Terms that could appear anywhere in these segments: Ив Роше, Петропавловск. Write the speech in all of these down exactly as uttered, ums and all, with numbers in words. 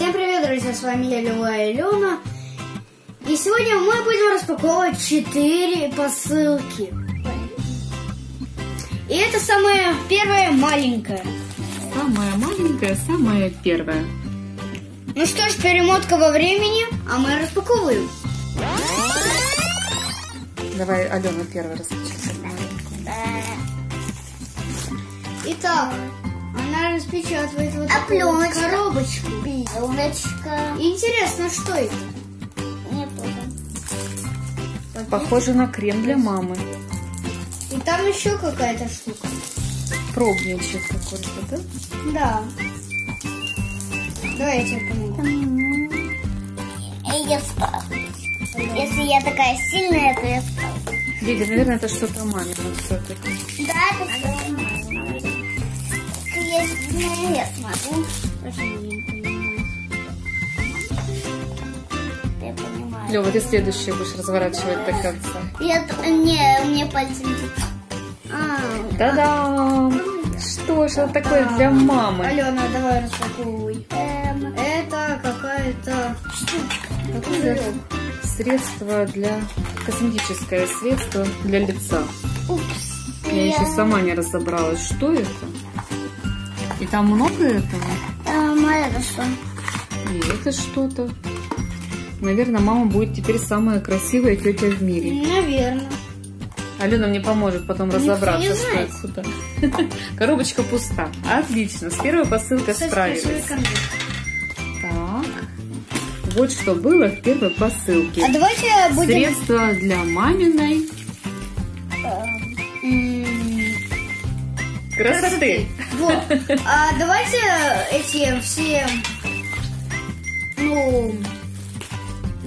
Всем привет, друзья, с вами я, Лила и Алена. И сегодня мы будем распаковывать четыре посылки. И это самая первая маленькая. Самая маленькая, самая первая. Ну что ж, перемотка во времени, а мы распаковываем. Давай, Алена, первый раз. Итак, она распечатывает вот а такую вот коробочку. Пленочка. Интересно, что это? Не понял. Похоже на крем для мамы. И там еще какая-то штука. Пробничек какой-то, да? Да. Давай я тебе помогу. Я встала. Если я такая сильная, то я встала. Лиля, наверное, это что-то мамина все-таки. Да, это что-то мамина. Я смотрю. Лёва, ты следующее будешь разворачивать до конца. Я... Не, мне пальцы не... А, та-дам! Да. Что ж это такое а, для мамы? Алена, давай распаковывай. Эм... Это какая-то... Какое-то средство для... Косметическое средство для лица. Упс. Я, Я еще сама не разобралась, что это. И там много этого? Эм, а это что? И это что-то. Наверное, мама будет теперь самая красивая тетя в мире. Наверное. Алена мне поможет потом разобраться, что это. Коробочка пуста. Отлично, с первой посылкой справились. Так, вот что было в первой посылке. А давайте будем... Средство для маминой... Красоты. Вот. А давайте эти все, ну,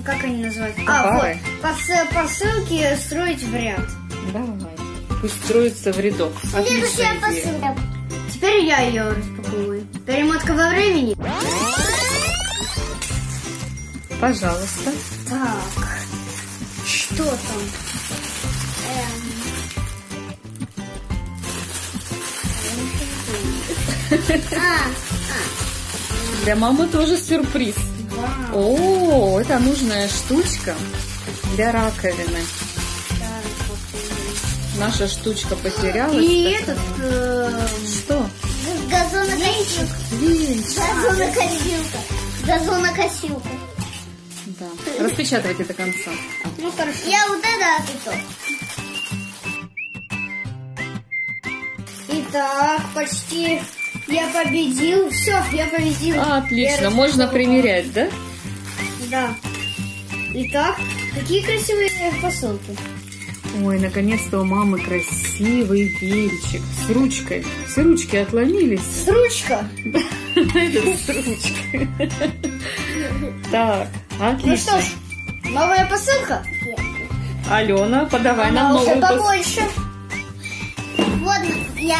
как они называются? А, вот, пос посылки строить в ряд. Давай. Пусть строится в рядок. Следующая посылка. Теперь я ее распаковываю. Перемотка во времени. Пожалуйста. Так. Что там? Эм... Для мамы тоже сюрприз. Вау. О, это нужная штучка для раковины. Да, наша штучка потерялась. И этот... Э... Что? Газонокосилка. Газонокосилка. Газонокосилка. Да. Распечатывайте до конца. Ну, хорошо. Я вот это ответил. Итак, почти... Я победил, все, я победил. Отлично, я можно примерять, да? Да. Итак, какие красивые посылки. Ой, наконец-то у мамы красивый венчик с ручкой. С ручки отломились. С ручка? Это с ручкой. Так, отлично. Ну что ж, новая посылка? Алена, подавай нам новую посылку. Побольше. Вот я...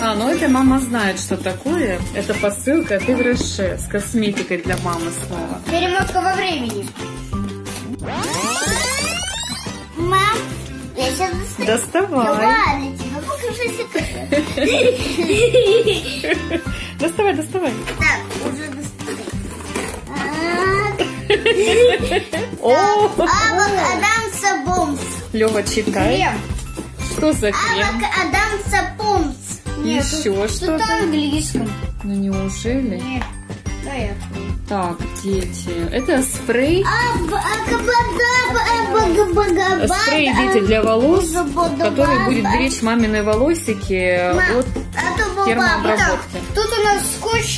А, ну это мама знает, что такое. Это посылка от Ив Роше с косметикой для мамы снова. Перемотка во времени. Мам, я сейчас достану. Доставай. Ладно, тебе покажу. Доставай, доставай. Так, уже доставай. О, Адамса Бомс. Лёва, читай. Что за крем? Адамса Бомс. Нет, еще что-то на английском. Ну неужели? Нет, да я. Так, дети, это спрей. Спрей, дети, для волос, который будет беречь мамины волосики от термообработки. Тут у нас скотч,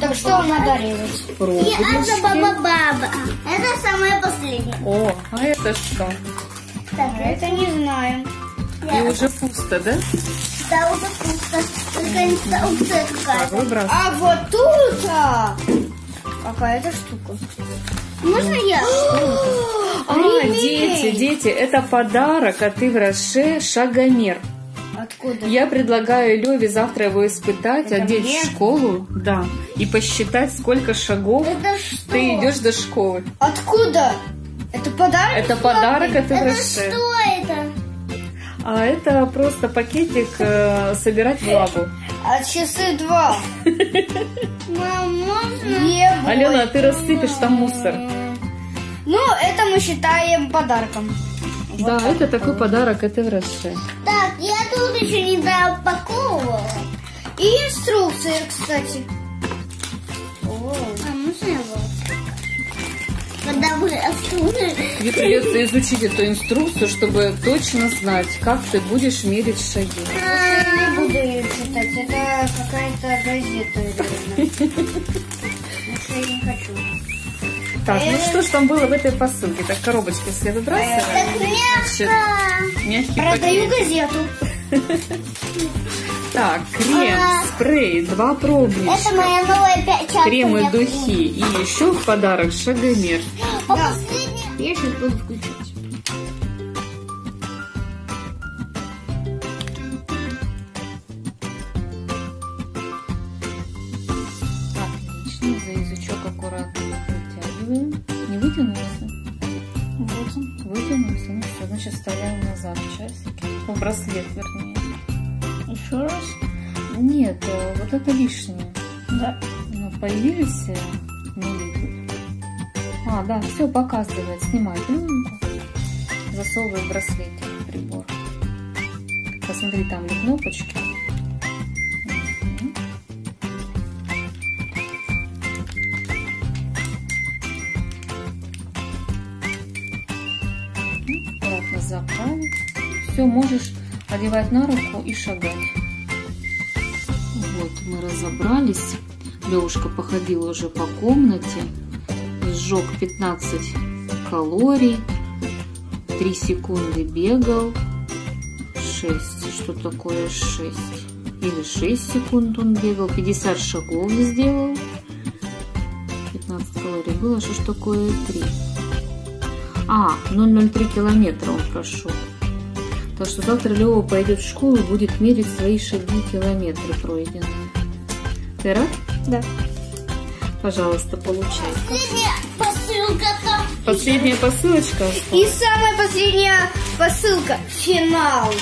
так что надо резать. И это баба-баба. Это самое последнее. О, а это что? Так, это не знаем. И уже пусто, да? Да, уже пусто. Только инструкция какая-то. А вот тут а, какая-то штука. Можно я? А, дети, дети, это подарок от Ив Роше шагомер. Откуда? Я предлагаю Леве завтра его испытать, это одеть мне? В школу, да, и посчитать, сколько шагов ты идешь до школы. Откуда? Это подарок? Это подарок от Ив Роше. Что это? А это просто пакетик э, собирать лаву. А часы два. Мам, можно? Алена, а ты рассыпешь там мусор. Ну, это мы считаем подарком. Вот да, так это такой было. Подарок от Ив Роше. Так, я тут еще не доупаковывала. И инструкции, кстати. О, а можно было? Когда мы оттуда... Тебе придется изучить эту инструкцию, чтобы точно знать, как ты будешь мерить шаги. Я не буду ее читать, это какая-то газета. Я не хочу. Так, ну что ж там было в этой посылке? Так, коробочки все выбрасываем. Так, мягко. Продаю газету. Так, крем, спрей, два пробничка. Это моя новая пятчатка. Кремы, духи и еще в подарок шагомер. Я сейчас буду включать. Так, отлично, за язычок аккуратно. Не вытянулся? Вот. Вытянулся. Ну что, значит, вставляем назад часики. О, браслет, вернее. Еще раз? Нет, вот это лишнее. Да. Ну, появились миллики. А, да, все показывает, снимает. Засовывает браслет в прибор. Посмотри, там ли кнопочки. Заправить. Все, можешь одевать на руку и шагать. Вот, мы разобрались. Левушка походила уже по комнате. Сжег пятнадцать калорий. три секунды бегал. шесть. Что такое шесть? Или шесть секунд он бегал. пятьдесят шагов сделал. пятнадцать калорий было. Что ж такое три? А, ноль целых три километра он прошел. Так что завтра Лева пойдет в школу и будет мерить свои шаги, километры пройденные. Ты рад? Да. Пожалуйста, получай. Последняя посылка. Последняя посылочка осталась. И самая последняя посылка. Финал.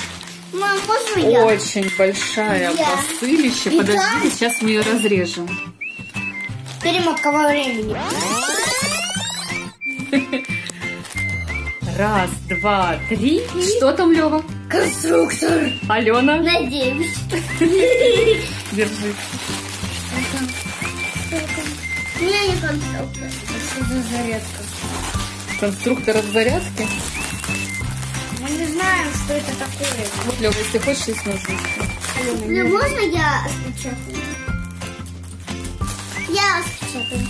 Мам, можно я? Очень большая я. посылища. И подожди, там... сейчас мы ее разрежем. Перемотка во времени. Раз, два, три. И... Что там, Лева? Конструктор. Алена? Надеюсь. Держи. У меня не конструктор. Это за зарядка. Конструктор от зарядки? Мы не знаем, что это такое. Вот, Лева, если хочешь, есть ножички. Ну, можно я распечатаю? Я распечатаю.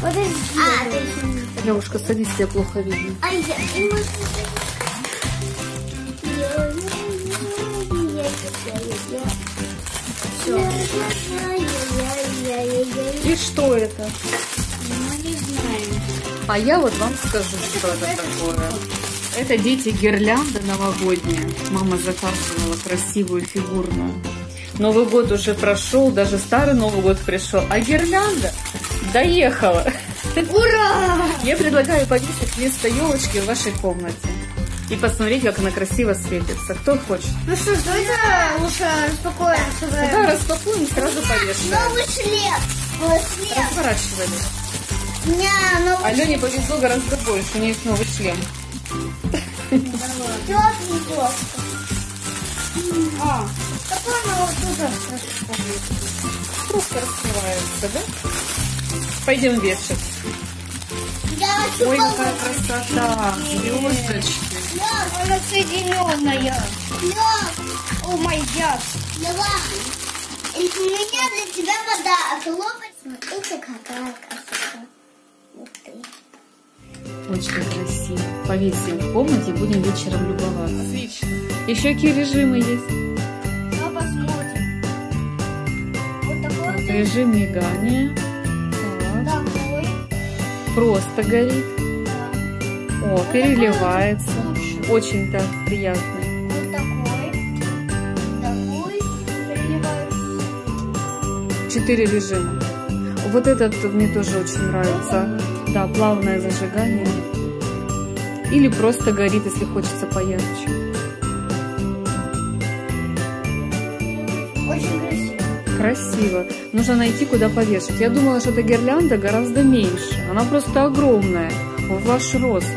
Подожди. А, ты... Левушка, садись, тебя плохо видно. А я... Все. И что это? Ну, не знаю. А я вот вам скажу, что это такое. Это дети гирлянда новогодняя. Мама заказывала красивую фигурную. Новый год уже прошел, даже старый Новый год пришел. А гирлянда... Доехала! Ура! Я предлагаю повесить вместо елочки в вашей комнате и посмотреть, как она красиво светится. Кто хочет? Ну что, давайте лучше распакуем. Да, распакуем и сразу повешаем. Новый шлем! Новый шлем! Разворачивали. У меня новый шлем. Алене повезло гораздо больше, у нее есть новый шлем. А, какой она вот туда просто раскрывается, да? Пойдем вешать. Я хочу. Ой, какая красота. Звездочки. Она соединенная. О май гад. У меня для тебя вода. Смотрите, какая красота. Вот ты. Очень красиво. Повесим в комнате, будем вечером любоваться. Отлично. Еще какие режимы есть? Ну, посмотрим. Вот такой вот режим мигания. Просто горит. Да. О, переливается. Очень так приятно. Вот такой. Такой. Четыре режима. Вот этот мне тоже очень нравится. Да, плавное зажигание. Или просто горит, если хочется поярче. Очень Красиво. Нужно найти, куда повешать. Я думала, что эта гирлянда гораздо меньше. Она просто огромная. В ваш рост.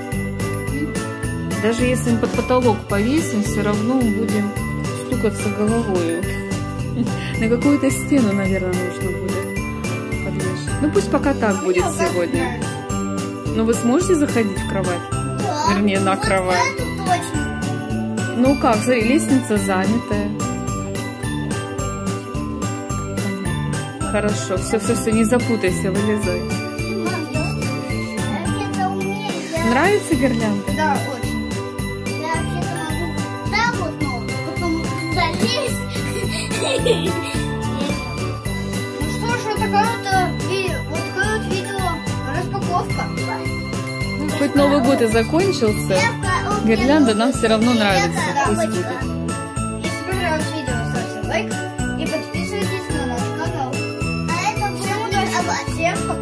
Даже если мы под потолок повесим, все равно мы будем стукаться головою. На какую-то стену, наверное, нужно будет подвешать. Ну пусть пока так будет сегодня. Но вы сможете заходить в кровать? Да. Вернее, на кровать. Ну как, смотри, лестница занятая. Хорошо, все, все, все, не запутайся, вылезай. Нравится гирлянда? Да, очень. Я вообще-то могу так вот, но потом залезть. Ну что ж, вот такая вот видео распаковка. Хоть Новый год и закончился, гирлянда нам все равно нравится. Пусть будет. Если понравилось видео, ставьте лайк и подписывайтесь на наш канал. Всем удачи!